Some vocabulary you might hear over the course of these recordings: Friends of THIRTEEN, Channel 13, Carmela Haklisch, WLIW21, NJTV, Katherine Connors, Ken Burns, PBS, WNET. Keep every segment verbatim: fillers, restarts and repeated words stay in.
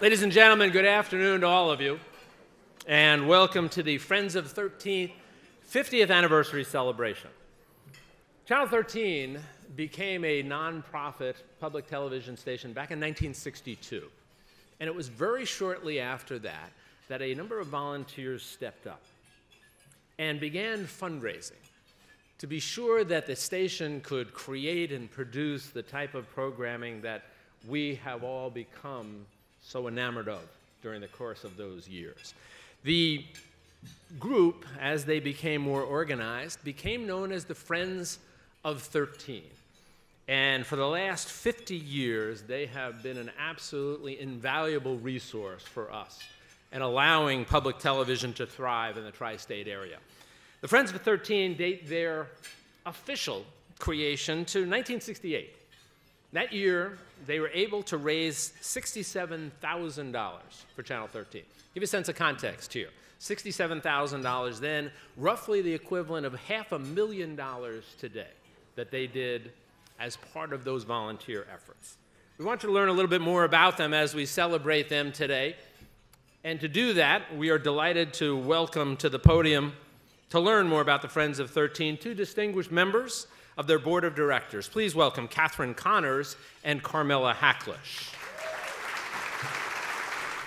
Ladies and gentlemen, good afternoon to all of you, and welcome to the Friends of thirteenth fiftieth anniversary celebration. Channel thirteen became a nonprofit public television station back in nineteen sixty-two, and it was very shortly after that that a number of volunteers stepped up and began fundraising to be sure that the station could create and produce the type of programming that we have all become so enamored of during the course of those years. The group, as they became more organized, became known as the Friends of thirteen. And for the last fifty years, they have been an absolutely invaluable resource for us in allowing public television to thrive in the tri-state area. The Friends of thirteen date their official creation to nineteen sixty-eight. That year, they were able to raise sixty-seven thousand dollars for Channel thirteen. Give you a sense of context here. sixty-seven thousand dollars then, roughly the equivalent of half a million dollars today that they did as part of those volunteer efforts. We want you to learn a little bit more about them as we celebrate them today. And to do that, we are delighted to welcome to the podium, to learn more about the Friends of thirteen, two distinguished members of their board of directors. Please welcome Katherine Connors and Carmela Haklisch.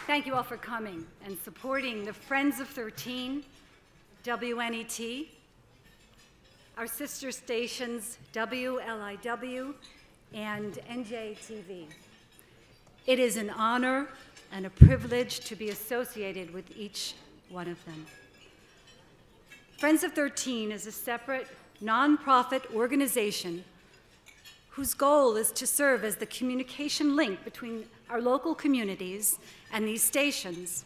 Thank you all for coming and supporting the Friends of thirteen, W N E T, our sister stations W L I W and N J T V. It is an honor and a privilege to be associated with each one of them. Friends of thirteen is a separate nonprofit organization whose goal is to serve as the communication link between our local communities and these stations,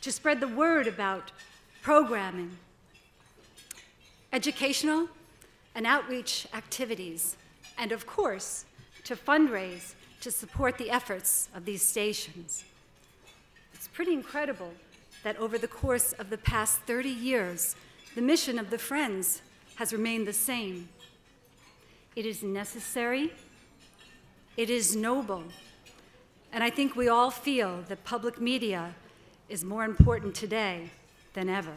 to spread the word about programming, educational and outreach activities, and of course, to fundraise to support the efforts of these stations. It's pretty incredible that over the course of the past thirty years, the mission of the Friends has remained the same. It is necessary, it is noble, and I think we all feel that public media is more important today than ever.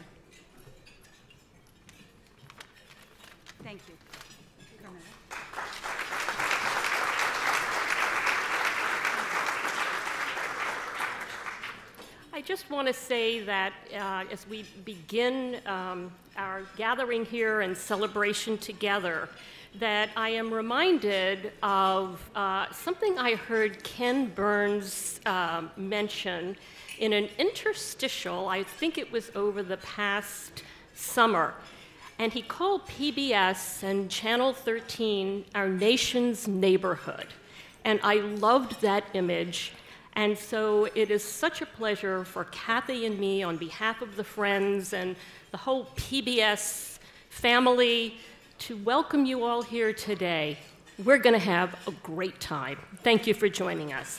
Thank you. I just want to say that uh, as we begin um, our gathering here and celebration together, that I am reminded of uh, something I heard Ken Burns uh, mention in an interstitial, I think it was over the past summer, and he called P B S and Channel thirteen our nation's neighborhood, and I loved that image. And so it is such a pleasure for Kathy and me, on behalf of the Friends and the whole P B S family, to welcome you all here today. We're going to have a great time. Thank you for joining us.